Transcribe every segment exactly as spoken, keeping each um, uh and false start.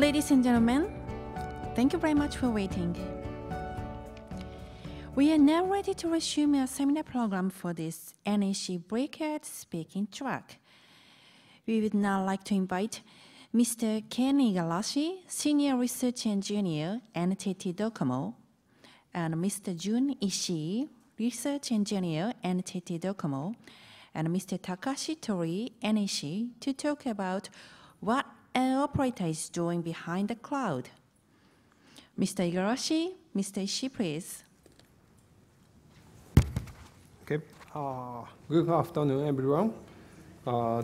Ladies and gentlemen, thank you very much for waiting. We are now ready to resume our seminar program for this N E C Breakout Speaking Track. We would now like to invite Mister Ken Igarashi, Senior Research Engineer, N T T Docomo, and Mister Jun Ishii, Research Engineer, N T T Docomo, and Mister Takashi Torii, N E C, to talk about what an operator is doing behind the cloud. Mister Igarashi, Mister Ishii, please. Okay. Uh, good afternoon, everyone. Uh,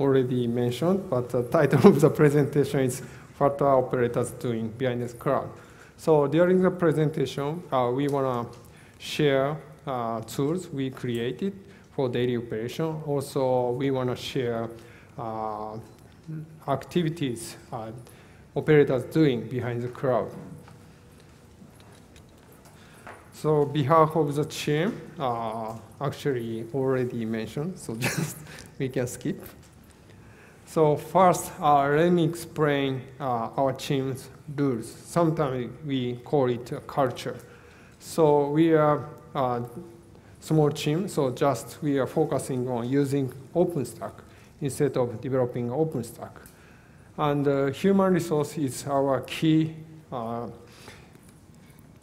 already mentioned, but the title of the presentation is What Are Operators Doing Behind the Cloud? So during the presentation, uh, we want to share uh, tools we created for daily operation. Also, we want to share uh, activities uh, operators doing behind the cloud. So on behalf of the team, uh, actually already mentioned, so just we can skip. So first, uh, let me explain uh, our team's rules. Sometimes we call it a culture. So we are a small team, so just we are focusing on using OpenStack instead of developing OpenStack. And uh, human resource is our key, uh,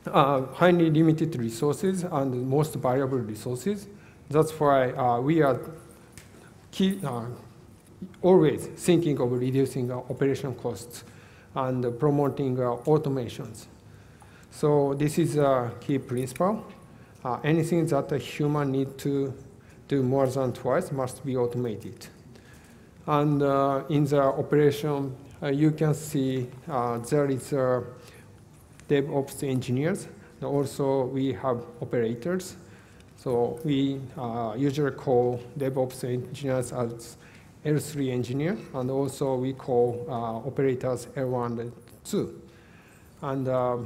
uh, highly limited resources and most valuable resources. That's why uh, we are key, uh, always thinking of reducing our operation costs and promoting our automations. So this is a key principle. Uh, anything that a human needs to do more than twice must be automated. And uh, in the operation, uh, you can see uh, there is uh, DevOps engineers. And also, we have operators. So we uh, usually call DevOps engineers as L three engineer, and also we call uh, operators L one and L two. And uh,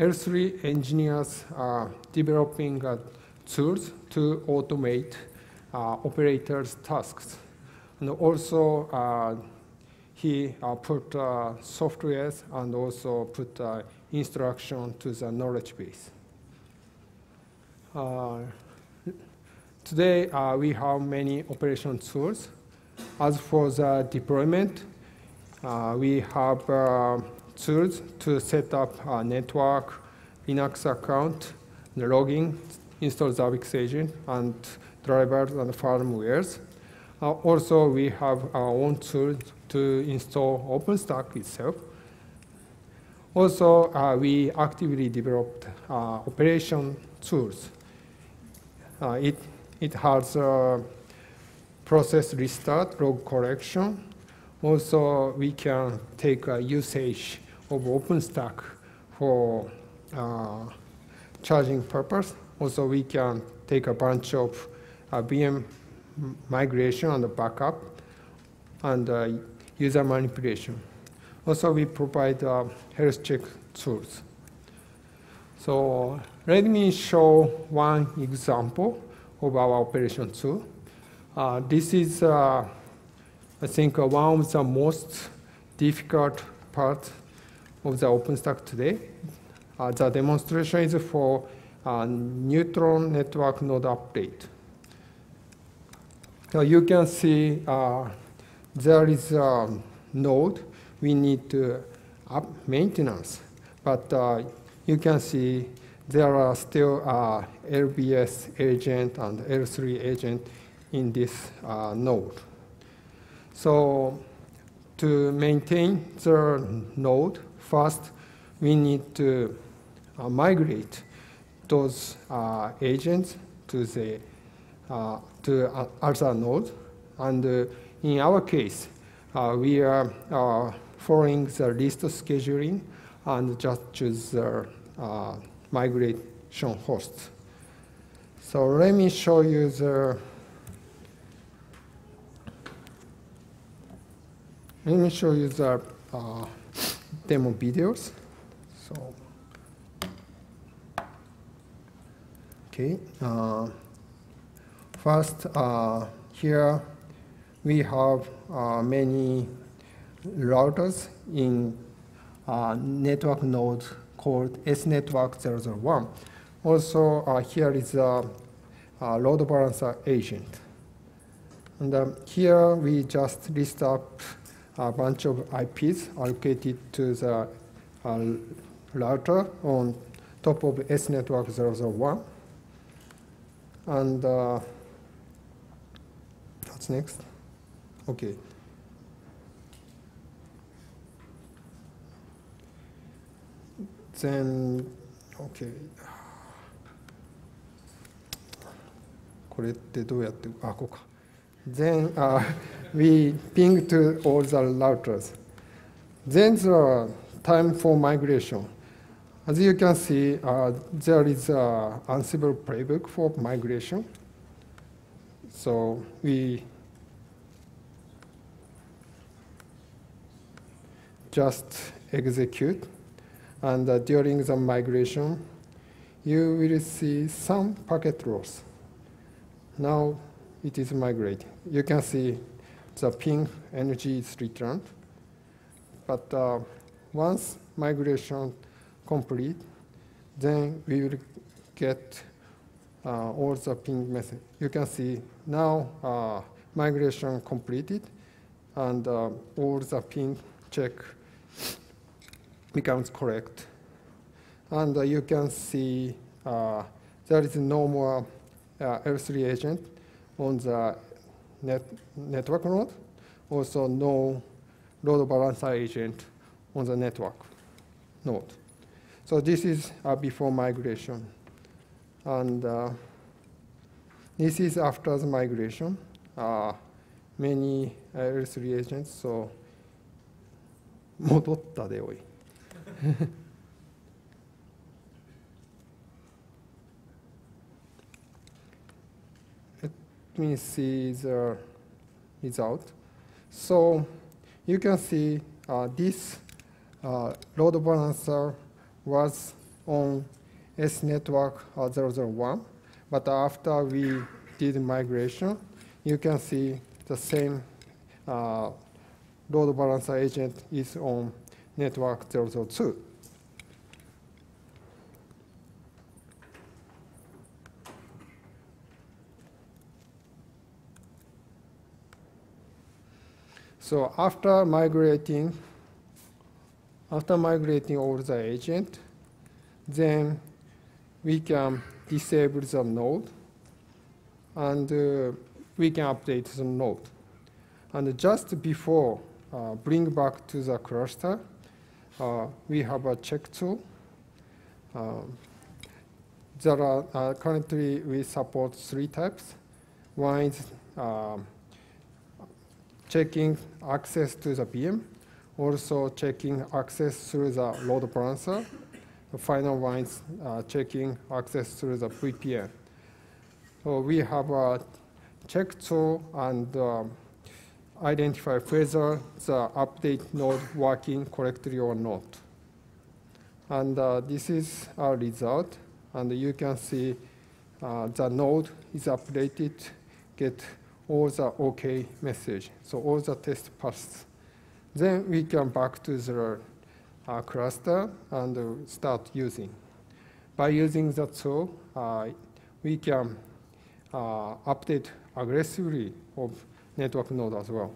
L three engineers are developing uh, tools to automate uh, operators' tasks. And also, uh, he uh, put uh, softwares and also put uh, instruction to the knowledge base. Uh, Today, uh, we have many operation tools. As for the deployment, uh, we have uh, tools to set up a network, Linux account, logging, install Zabbix agent, and drivers and firmwares. Uh, also, we have our own tool to install OpenStack itself. Also, uh, we actively developed uh, operation tools. Uh, it It has uh, process restart, log correction. Also, we can take a usage of OpenStack for uh, charging purpose. Also, we can take a bunch of uh, V M migration and backup and uh, user manipulation. Also, we provide uh, health check tools. So let me show one example of our operation tool. Uh, this is, uh, I think, uh, one of the most difficult parts of the OpenStack today. Uh, the demonstration is for uh, neutron network node update. So you can see uh, there is a node we need to up maintenance, but uh, you can see there are still uh, L B S agent and L three agent in this uh, node. So to maintain the node, first we need to uh, migrate those uh, agents to the uh, to uh, other node. And uh, in our case, uh, we are uh, following the list scheduling and just choose the uh, migration hosts. So let me show you the let me show you the uh, demo videos. So okay, uh, first uh, here we have uh, many routers in uh, network node called S network zero zero one. Also, uh, here is a, a load balancer agent. And um, here we just list up a bunch of I Ps allocated to the uh, router on top of S network zero zero one. And uh, what's next? Okay. Then, okay. これってどうやって、あ、こうか。 Then uh, we ping to all the routers. Then the time for migration. As you can see, uh, there is an Ansible playbook for migration. So we just execute. And uh, during the migration, you will see some packet loss. Now it is migrating. You can see the ping energy is returned. But uh, once migration complete, then we will get uh, all the ping message. You can see now uh, migration completed, and uh, all the ping check becomes correct. And uh, you can see uh, there is no more uh, L three agent on the net network node, also no load balancer agent on the network node. So this is uh, before migration. And uh, this is after the migration. Uh, many L three agents, so modotta de oi. Let me see the result. So you can see uh, this uh, load balancer was on S network zero zero one, but after we did migration, you can see the same uh, load balancer agent is on network zero zero two. So after migrating, after migrating all the agent, then we can disable the node, and uh, we can update the node. And just before uh, bring back to the cluster, Uh, we have a check tool. Um, there are uh, currently we support three types. One is um, checking access to the V M, also checking access through the load balancer. The final one is uh, checking access through the V P N. So we have a check tool and um, identify whether the update node working correctly or not. And uh, this is our result. And you can see uh, the node is updated, get all the OK message. So all the test passed. Then we can back to the uh, cluster and uh, start using. By using the tool, uh, we can uh, update aggressively of network node as well.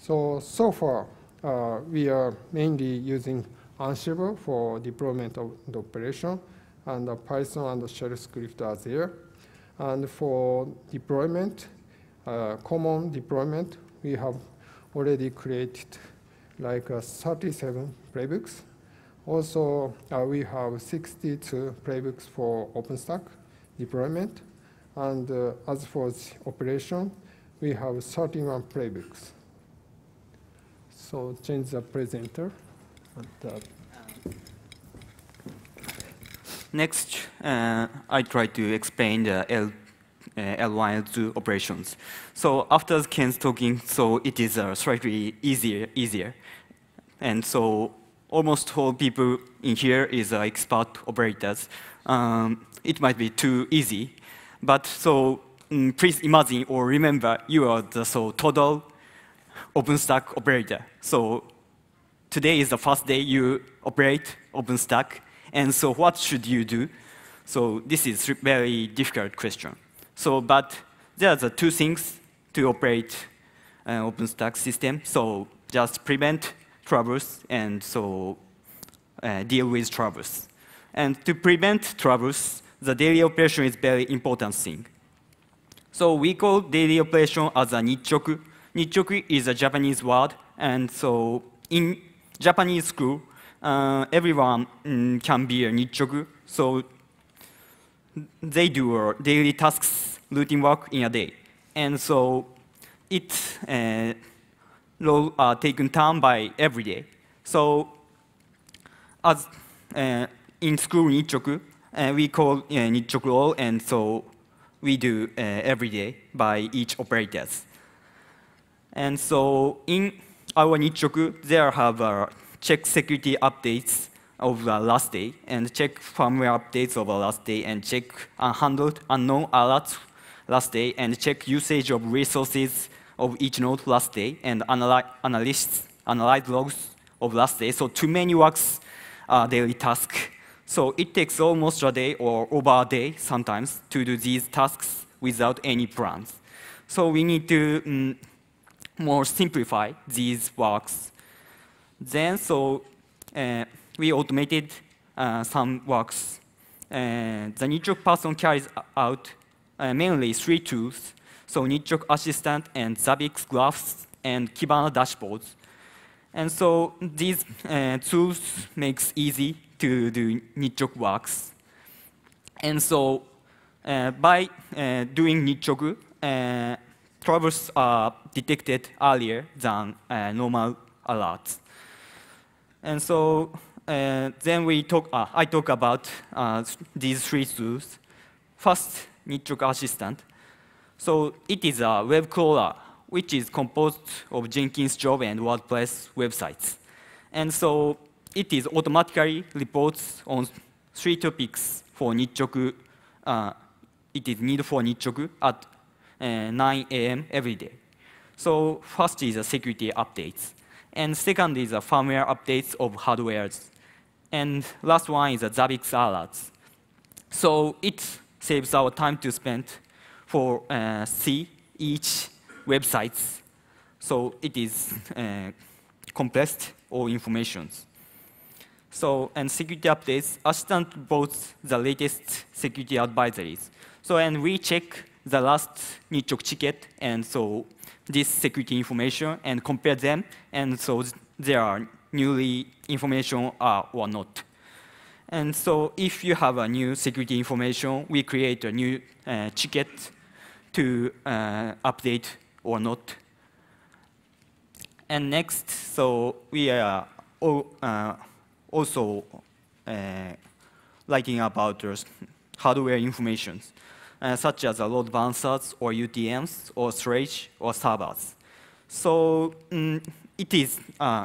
So, so far, uh, we are mainly using Ansible for deployment of the operation, and uh, Python and the shell script are there. And for deployment, uh, common deployment, we have already created like uh, thirty-seven playbooks. Also, uh, we have sixty-two playbooks for OpenStack deployment. And uh, as for the operation, we have thirty-one playbooks. So change the presenter. And, uh, Next, uh, I try to explain the L, uh, L one, L two operations. So after Ken's talking, so it is uh, slightly easier, easier. And so almost all people in here is uh, expert operators. Um, it might be too easy, but so. Please imagine or remember you are the so total OpenStack operator. So today is the first day you operate OpenStack, and so what should you do? So this is a very difficult question. So, but there are the two things to operate an OpenStack system. So just prevent troubles and so uh, deal with troubles. And to prevent troubles, the daily operation is a very important thing. So we call daily operation as a nichoku. Nichoku is a Japanese word, and so in Japanese school, uh, everyone mm, can be a nichoku. So they do daily tasks, routine work in a day, and so its uh, roles are taken turn by every day. So as uh, in school nichoku, uh, we call uh, nichoku role, and so we do uh, every day by each operators. And so in our nichoku, there have uh, check security updates of the last day, and check firmware updates of the last day, and check unhandled unknown alerts last day, and check usage of resources of each node last day, and analy analysts analyze logs of last day. So too many works are daily tasks. So it takes almost a day or over a day sometimes to do these tasks without any plans. So we need to um, more simplify these works. Then so uh, we automated uh, some works. Uh, the Nichoku person carries out uh, mainly three tools. So Nichoku Assistant and Zabbix Graphs and Kibana dashboards. And so these uh, tools makes easy to do nichoku works. And so uh, by uh, doing nichoku, uh, troubles are detected earlier than uh, normal alerts. And so uh, then we talk, uh, I talk about uh, these three tools. First, Nichoku Assistant. So it is a web crawler, which is composed of Jenkins job and WordPress websites. And so it is automatically reports on three topics for Nichoku. Uh, it is need for Nichoku at uh, nine A M every day. So first is the security updates. And second is the firmware updates of hardwares. And last one is the Zabbix alerts. So it saves our time to spend for uh, see each websites. So it is uh, compressed all informations. So, and security updates, Assistant both the latest security advisories. So, and we check the last Nichoku ticket, and so this security information and compare them, and so there are newly information uh, or not. And so if you have a new security information, we create a new uh, ticket to uh, update or not. And next, so we are all, uh, also uh, writing about hardware information. Uh, such as uh, load balancers, or U T Ms, or storage, or servers. So um, it is, uh,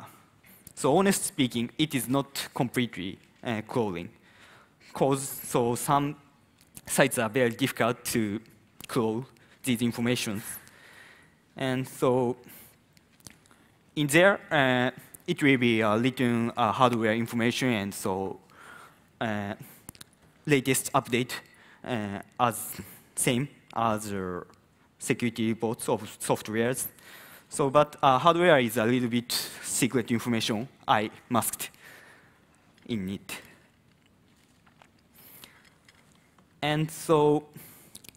so honest speaking, it is not completely uh, crawling. Cause so some sites are very difficult to crawl these informations. And so in there, uh, it will be uh, written uh, hardware information, and so uh, latest update. Uh, as same as uh, security reports of softwares. So, but uh, hardware is a little bit secret information I masked in it. And so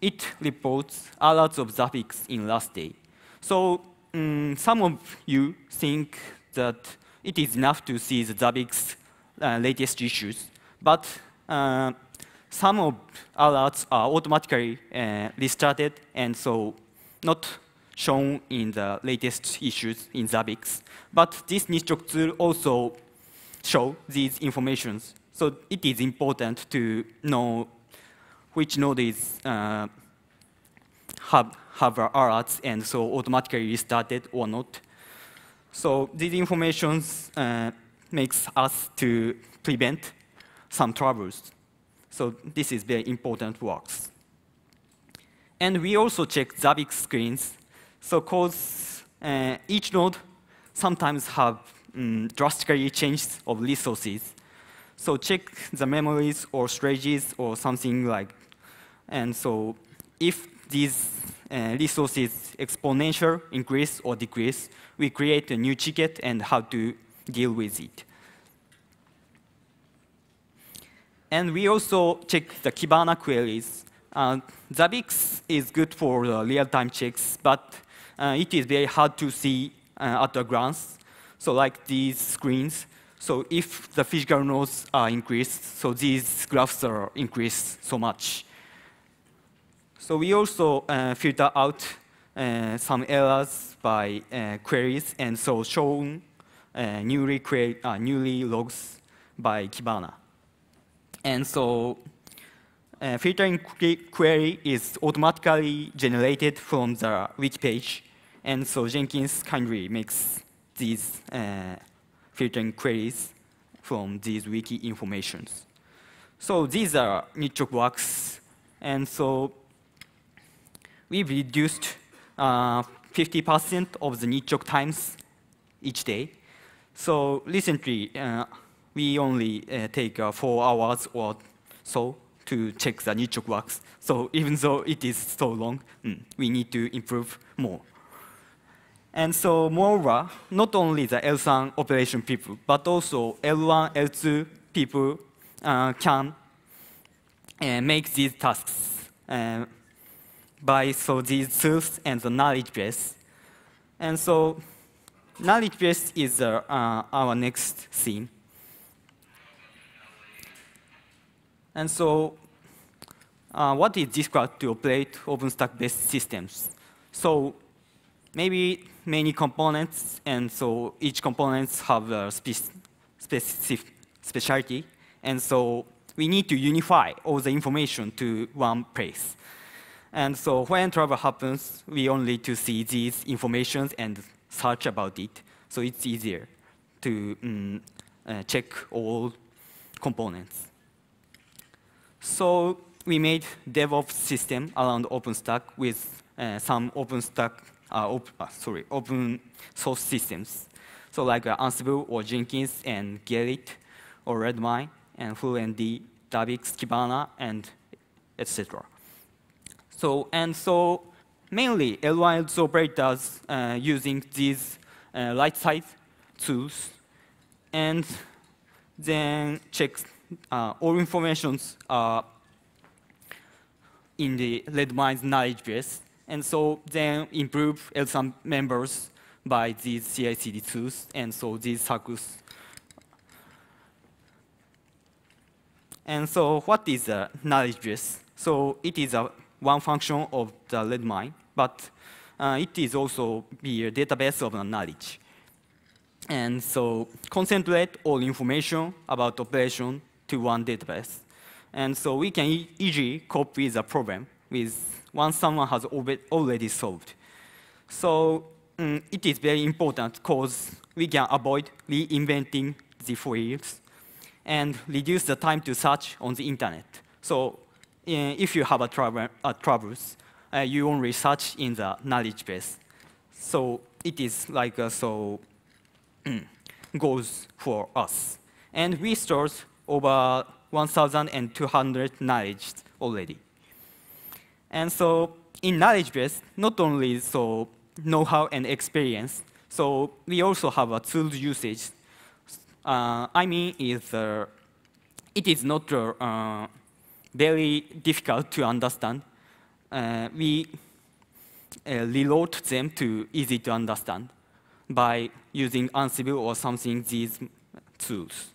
it reports alerts of Zabbix in last day. So um, some of you think that it is enough to see the Zabbix uh, latest issues, but uh, some of alerts are automatically uh, restarted, and so not shown in the latest issues in Zabbix. But this Nichoku tool also shows these informations. So it is important to know which nodes uh, have, have alerts, and so automatically restarted or not. So these informations uh, makes us to prevent some troubles. So this is very important works. And we also check Zabbix screens. So cause uh, each node sometimes have um, drastically changes of resources. So check the memories or strategies or something like. And so if these uh, resources exponential increase or decrease, we create a new ticket and how to deal with it. And we also check the Kibana queries. Uh, Zabbix is good for uh, real-time checks, but uh, it is very hard to see uh, at a glance. So like these screens. So if the physical nodes are increased, so these graphs are increased so much. So we also uh, filter out uh, some errors by uh, queries, and so shown uh, newly, query, uh, newly logs by Kibana. And so uh, filtering qu query is automatically generated from the wiki page. And so Jenkins kindly makes these uh, filtering queries from these wiki informations. So these are nitro works. And so we've reduced fifty percent uh, of the nitro times each day. So recently, uh, we only uh, take uh, four hours or so to check the nitro works. So even though it is so long, mm, we need to improve more. And so moreover, not only the L one operation people, but also L one, L two people uh, can uh, make these tasks uh, by so these tools and the knowledge base. And so knowledge base is uh, uh, our next theme. And so uh, what is difficult to operate OpenStack-based systems? So maybe many components, and so each component have a spe specific specialty. And so we need to unify all the information to one place. And so when trouble happens, we only to see these informations and search about it. So it's easier to um, uh, check all components. So we made DevOps system around OpenStack with uh, some OpenStack, uh, op uh, sorry, open source systems. So like uh, Ansible or Jenkins and Gerrit or Redmine and Fluentd, Zabbix, Kibana, and et cetera. So and so mainly L one operators uh, using these uh, right side tools, and then checks. Uh, all informations are in the Redmine's knowledge base, and so then improve L one members by these C I C D tools, and so these circles. And so what is a knowledge base? So it is a one function of the Redmine, but uh, it is also be a database of the knowledge. And so concentrate all information about operation to one database. And so we can e easily cope with a problem with once someone has already solved. So um, it is very important because we can avoid reinventing the fields and reduce the time to search on the internet. So uh, if you have a trouble, uh, troubles, uh, you only search in the knowledge base. So it is like uh, so goals for us. And we stored over one thousand two hundred knowledge already. And so in knowledge base, not only so know-how and experience, so we also have a tool usage. Uh, I mean, is uh, it is not uh, very difficult to understand. Uh, we uh, reload them to easy to understand by using Ansible or something these tools.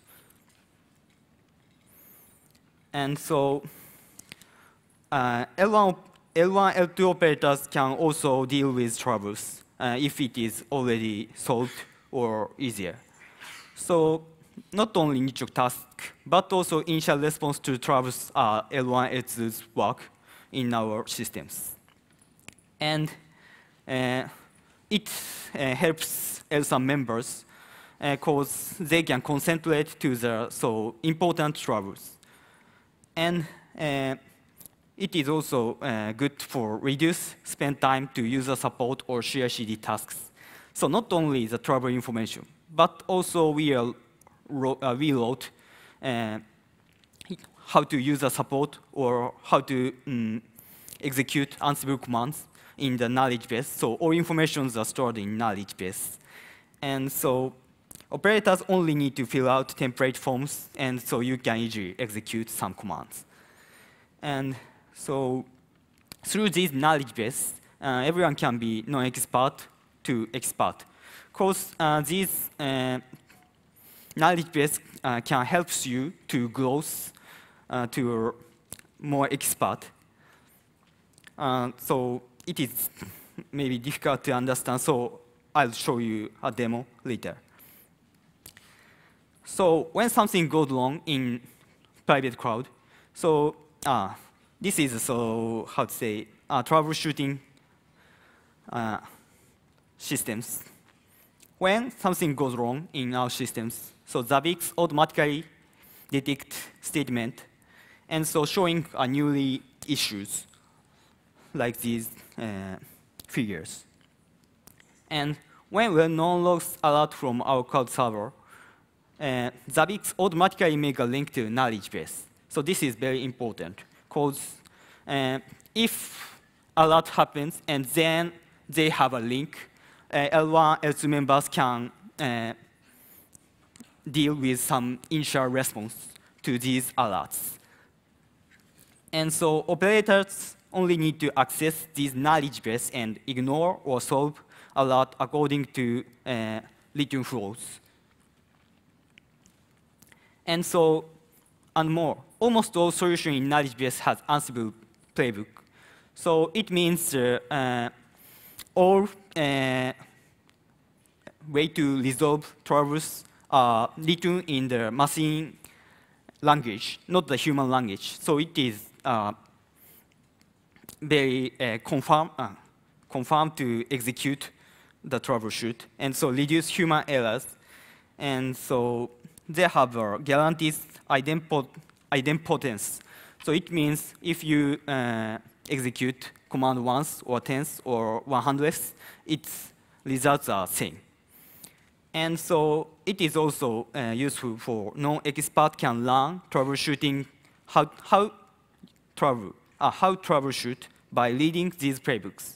And so uh, L one, L two operators can also deal with troubles uh, if it is already solved or easier. So not only nitro task, but also initial response to troubles are L one, L two's work in our systems. And uh, it uh, helps L one members because uh, they can concentrate to the so important troubles. And uh, it is also uh, good for reduce spend time to user support or C I C D tasks. So not only the travel information, but also we, are, uh, we wrote uh, how to use the support or how to um, execute Ansible commands in the knowledge base. So all informations are stored in knowledge base. And so operators only need to fill out template forms, and so you can easily execute some commands. And so through this knowledge base, uh, everyone can be non-expert to expert. Because uh, these uh, knowledge base uh, can help you to grow uh, to more expert. Uh, so it is maybe difficult to understand, so I'll show you a demo later. So when something goes wrong in private cloud, so uh, this is so how to say uh, troubleshooting uh, systems. When something goes wrong in our systems, so Zabbix automatically detects statement, and so showing a newly issues like these uh, figures. And when we non logs alert from our cloud server, uh, Zabbix automatically make a link to knowledge base. So this is very important, because uh, if alert happens and then they have a link, uh, L one, L two members can uh, deal with some initial response to these alerts. And so operators only need to access this knowledge base and ignore or solve alert according to uh, return flows. And so, and more, almost all solutions in knowledge base has Ansible playbook. So it means uh, uh, all uh, way to resolve troubles are written in the machine language, not the human language. So it is uh, very uh, confirm, uh, confirm to execute the troubleshoot, and so reduce human errors. And so they have uh, guarantees idempot idempotence. So it means if you uh, execute command once or tens or one hundredths, its results are same. And so it is also uh, useful for non-expert can learn troubleshooting how how trouble uh, how troubleshoot by reading these playbooks.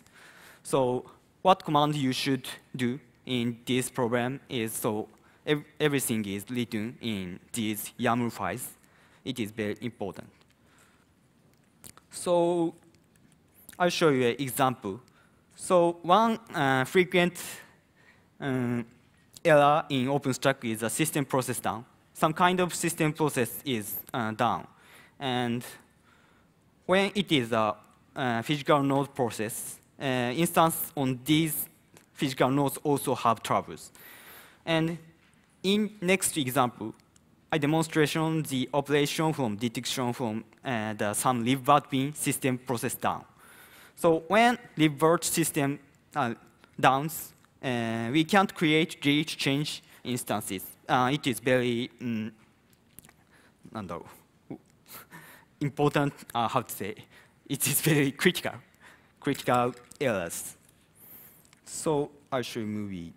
So what command you should do in this program is so ev everything is written in these YAML files. It is very important. So I'll show you an example. So one uh, frequent um, error in OpenStack is a system process down. Some kind of system process is uh, down, and when it is a uh, physical node process, Uh, instance on these physical nodes also have troubles. And in next example, I demonstration the operation from detection from uh, the some revert bin system process down. So when revert system uh, downs, uh, we can't create the change instances. Uh, it is very um, important. Uh, how to say? It is very critical. critical errors. So I'll show you a movie.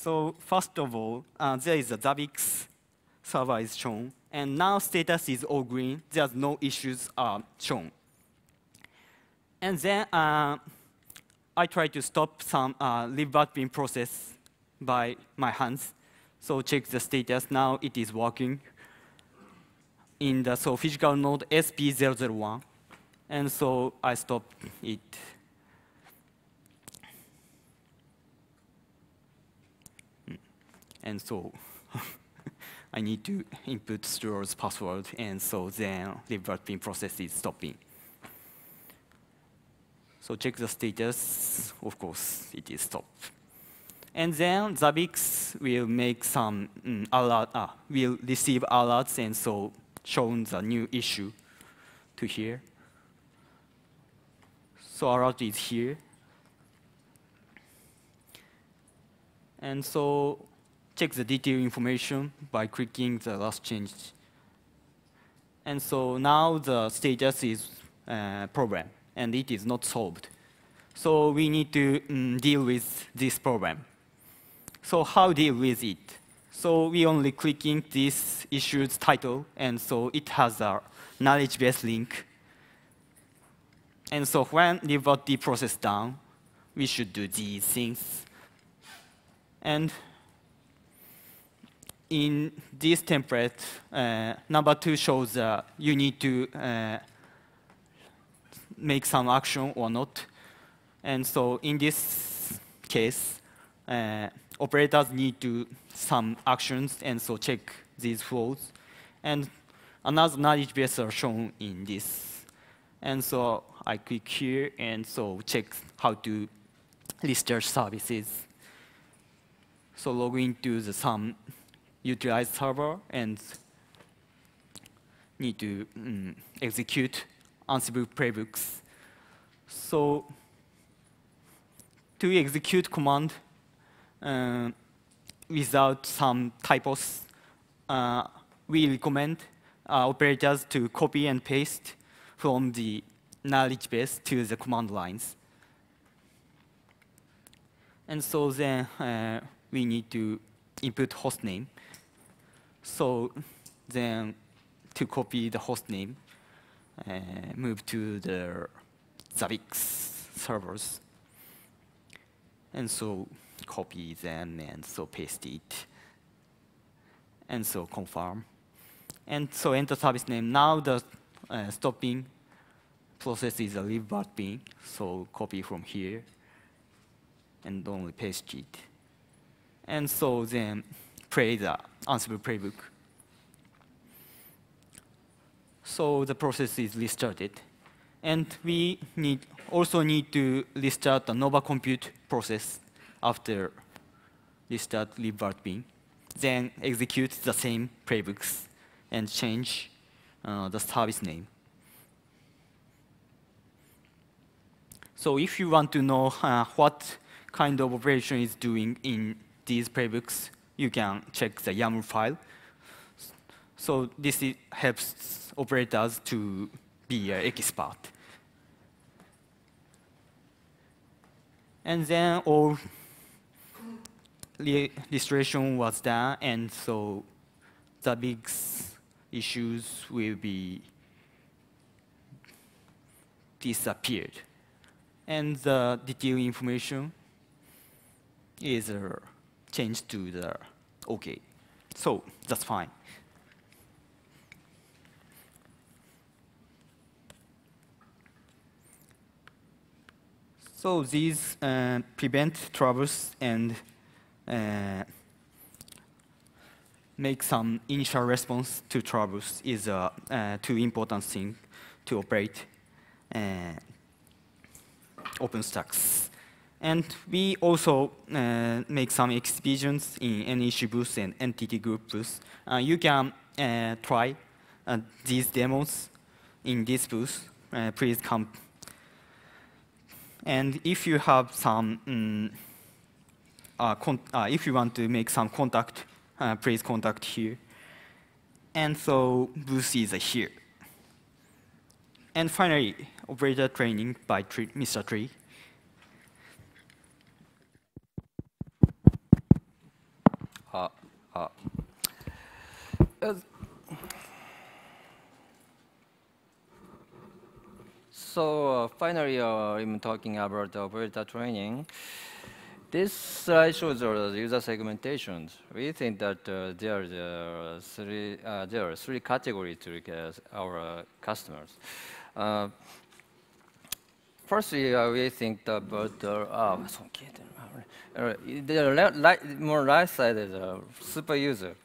So first of all, uh, there is a Zabbix server is shown, and now status is all green. There's no issues are shown. And then uh, I try to stop some uh, revert bin process by my hands. So check the status. Now it is working. In the so physical node S P zero zero one, and so I stop it. And so. I need to input store's password, and so then revert bin process is stopping. So check the status. Of course, it is stopped. And then Zabbix will make some um, alert. Ah, will receive alerts, and so shown the new issue to here. So our object is here. And so check the detail information by clicking the last change. And so now the status is uh, problem, and it is not solved. So we need to um, deal with this problem. So how deal with it? So we only clicking this issue's title, and so it has a knowledge base link. And so when revert the process down, we should do these things. And in this template, uh, number two shows uh, you need to uh, make some action or not. And so in this case, uh, operators need to some actions, and so check these flows. And another knowledge base are shown in this. And so I click here, and so check how to list your services. So log into the some utilized server and need to um, execute Ansible playbooks. So to execute command uh, without some typos, uh, we recommend uh, operators to copy and paste from the knowledge base to the command lines. And so then uh, we need to input host name. So then to copy the host name, uh, move to the Zabbix servers. And so copy them and so paste it. And so confirm. And so enter service name. Now the uh, stopping process is a reverting. So copy from here and only paste it. And so then play the Ansible playbook. So the process is restarted. And we need also need to restart the Nova Compute process after restart reverting. Then execute the same playbooks and change uh, the service name. So if you want to know uh, what kind of operation is doing in these playbooks, you can check the YAML file. So this is helps operators to be an expert. And then all registration was done, and so the big issues will be disappeared. And the detailed information is uh, changed to the OK. So that's fine. So these uh, prevent troubles and uh, make some initial response to troubles is a uh, uh, two important thing to operate uh, OpenStax. And we also uh, make some exhibitions in N E C booths and N T T group booths. Uh, you can uh, try uh, these demos in this booth. Uh, please come. And if you have some, um, uh, con uh, if you want to make some contact, uh, please contact here. And so booth is uh, here. And finally, operator training by Mister Tree. Uh, uh. Uh, so uh, finally, uh, I'm talking about the operator training. This slide shows uh, the user segmentations. We think that uh, there are uh, three uh, there are three categories to uh, our uh, customers. Uh, firstly, uh, we think about the uh, Uh, the light, more right-sided uh, super user.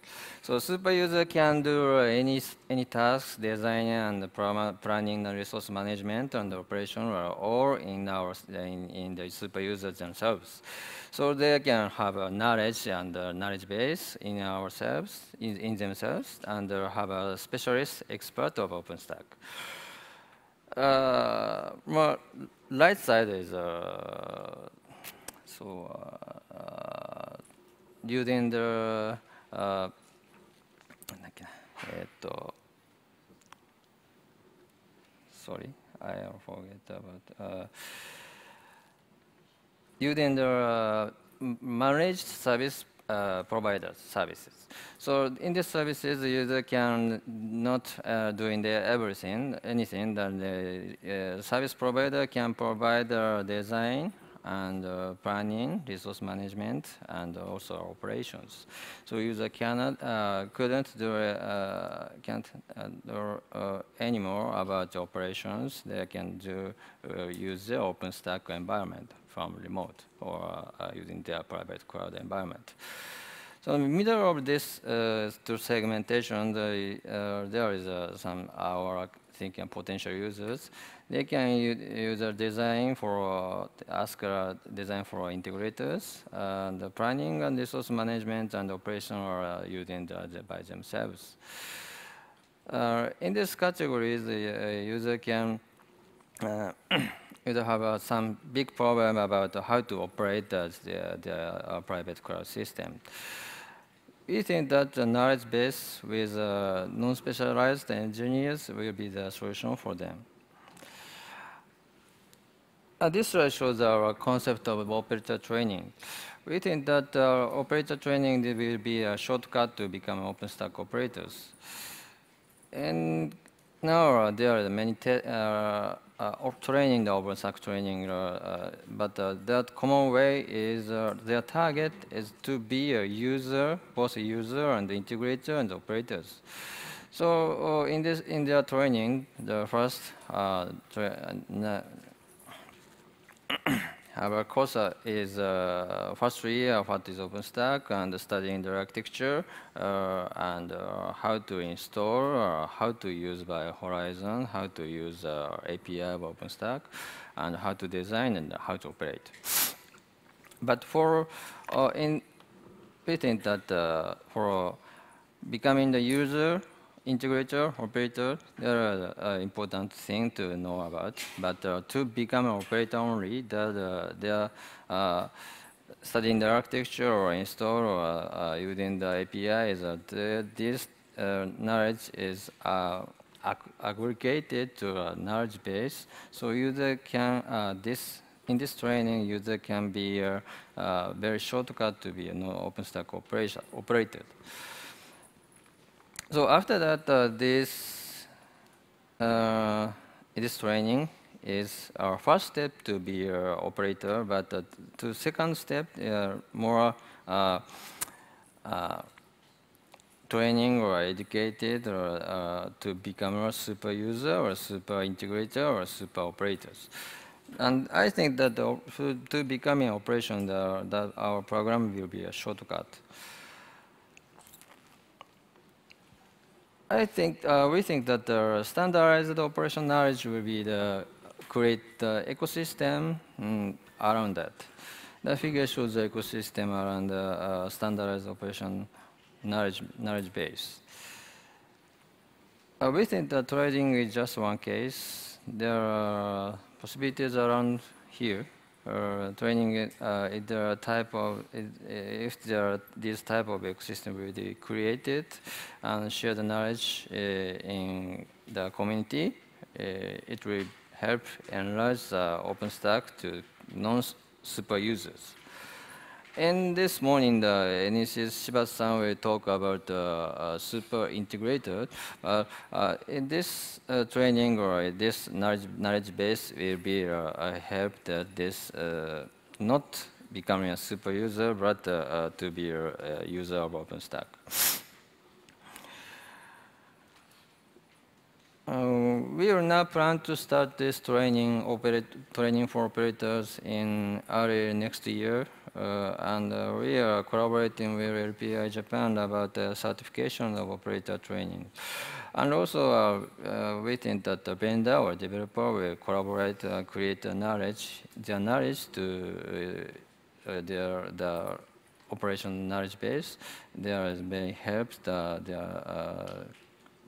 So super user can do uh, any any tasks, design and planning and resource management and operation are all in our in, in the super users themselves. So they can have a knowledge and a knowledge base in ourselves in, in themselves and uh, have a specialist expert of OpenStack. Uh, more right side is uh, so uh, uh, using the uh, sorry, I forget about uh, using the uh, managed service uh, providers services. So in these services, the user can not uh, doing the everything, anything that the uh, service provider can provide uh, design and uh, planning, resource management, and also operations. So user cannot, uh, couldn't do, uh, can't uh, do uh, anymore about the operations. They can do uh, use the OpenStack environment from remote or uh, using their private cloud environment. So in the middle of this uh, two segmentation, the, uh, there is uh, some our thinking potential users. They can use a design for uh, ask uh, design for integrators, uh, and the planning and resource management and operation are uh, using the, by themselves. Uh, in this category, the uh, user can uh, you have uh, some big problem about how to operate the, the, the uh, private cloud system. We think that the knowledge base with uh, non-specialized engineers will be the solution for them. Uh, this slide shows our concept of operator training. We think that uh, operator training will be a shortcut to become OpenStack operators. And now uh, there are many uh, Uh, training, the OpenStack training, uh, uh, but uh, that common way is uh, their target is to be a user, both a user and the integrator and the operators. So uh, in this, in their training, the first uh, tra our course uh, is uh, first three of what is OpenStack and studying the architecture uh, and uh, how to install, uh, how to use by Horizon, how to use uh, A P I of OpenStack, and how to design and how to operate. But for uh, in we think that uh, for becoming the user, integrator, operator, there are uh, important thing to know about. But uh, to become an operator only, that uh, they are uh, studying the architecture or install or uh, uh, using the A P I is that uh, this uh, knowledge is uh, ag aggregated to a knowledge base. So user can uh, this in this training, user can be uh, uh, very shortcut to be an OpenStack operator. operator. So after that, uh, this uh, this training is our first step to be an uh, operator, but uh, to second step, uh, more uh, uh, training or educated or uh, to become a super user or super integrator or super operators. And I think that the, to become an operation, the, that our program will be a shortcut. I think uh, we think that the uh, standardized operation knowledge will be the create the ecosystem mm, around that. The figure shows the ecosystem around the uh, standardized operation knowledge knowledge base. Uh, we think that trading is just one case. There are possibilities around here. Uh, training uh, if there are type of if there are these type of ecosystem will be created and share the knowledge uh, in the community, uh, it will help enlarge the OpenStack to non-super users. And this morning, the N E C Shibata-san will talk about uh, uh, super integrator. Uh, uh, in this uh, training or this knowledge, knowledge base will be uh, a help that this uh, not becoming a super user, but uh, uh, to be a, a user of OpenStack. Uh, we will now plan to start this training, training for operators in early next year. Uh, and uh, we are collaborating with L P I Japan about the uh, certification of operator training. And also, uh, uh, we think that the vendor or developer will collaborate and create the knowledge, their knowledge to uh, uh, their the operation knowledge base. There may help the, their uh,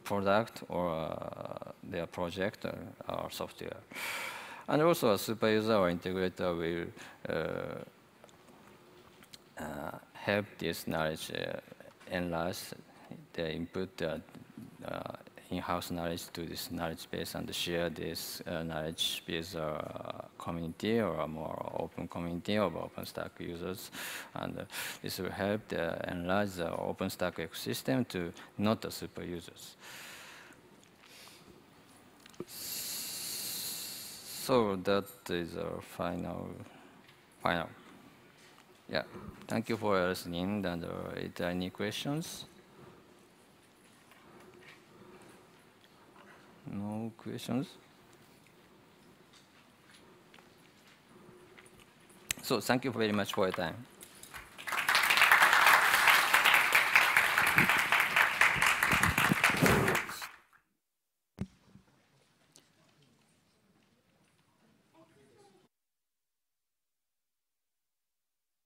product or uh, their project or, or software. And also a super user or integrator will uh, uh, help this knowledge uh, enlarge the input uh, uh, in-house knowledge to this knowledge base and share this uh, knowledge with a community or a more open community of OpenStack users. And uh, this will help uh, enlarge the OpenStack ecosystem to not the super users. So that is our final, final. Yeah, thank you for listening. And uh, is there any questions? No questions. So thank you very much for your time.